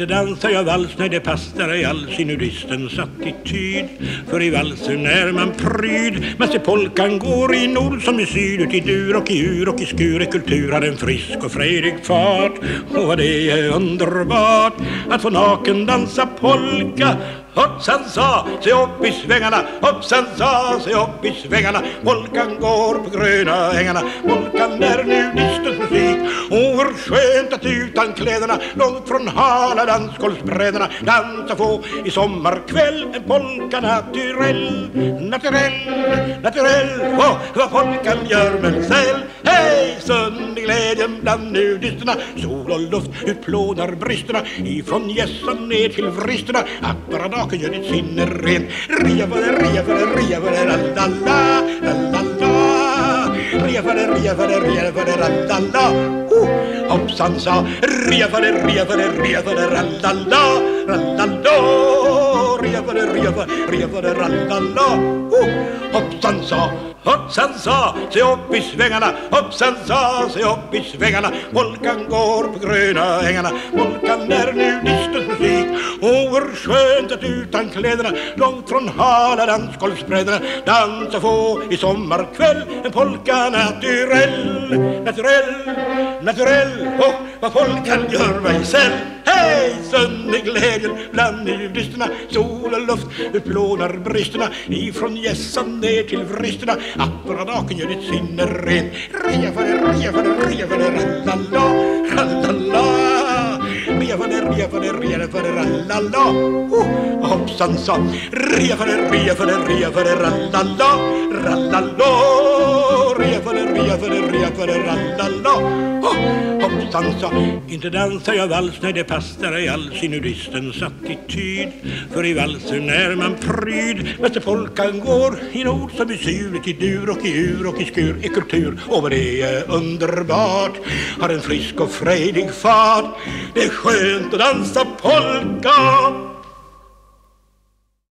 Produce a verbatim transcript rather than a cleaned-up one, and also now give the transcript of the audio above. inte dansar jag vals när det passar i all sinudistens attityd. För i valsen är man pryd, men se polkan går i nord som i syd, ut i dur och i ur och i skur. I kultur har en frisk och fredig fart, och vad det är underbart att få naken dansa polka. Hoppsan sa, se upp i svängarna, hoppsan sa, se upp i svängarna. Polkan går på gröna ängarna, polkan är nu distans musik. Och hur skönt att utan kläderna, långt från hala dansgolvsbräderna, dansa få i sommarkväll en polka naturell, naturell, naturell. Åh, vad polkan gör med säl, hej, sund i glädjen bland nudisterna. Sol och luft utplånar bristerna, ifrån gässan ner till vristerna. Att vara och gör ditt sinne rent. Ria för det, ria för det, ria för det, la-la-la, la-la-la. Ria för det, ria för det, ria för det, la-la-la. Hoppsan sa, ria för det, ria för det, ria för det, la-la-la, la-la-la. Ria för det, ria för det, ria för det, la-la-la. Hoppsan sa, hoppsan sa, se upp i svängarna, hoppsan sa, se upp i svängarna. Polkan går på gröna ängarna, polkan är nu distans musik. Och hur skönt att utan kläderna, långt från hala dansgolvsbräderna, dansa få i sommarkväll en polka naturell, naturell, naturell. Och vad polkan gör mig själv, hej, sönd i glädjen bland nudisterna. Sol och luft utplånar bristerna, ifrån gässan ner till vristerna. Apparadaken gör ditt sinne rent. Ria för det, ria för det, ria för det, rallala, rallala. Ria för det, ria för det, ria för det, rallala. Oh, hoppsan sa, ria för det, ria för det, ria för det, rallala, rallala. Ria för det, ria för det, ria för det, rallala. Oh, hoppsan sa, inte dansar jag vals när det passar i all sinudistens attityd. För i valsen är man pryd, men till folkan går i nord som i syd, i dur och i ur och i skur. I kultur, och vad det är underbart, har en frisk och frejdig fart. Det är skönt att dansa polka.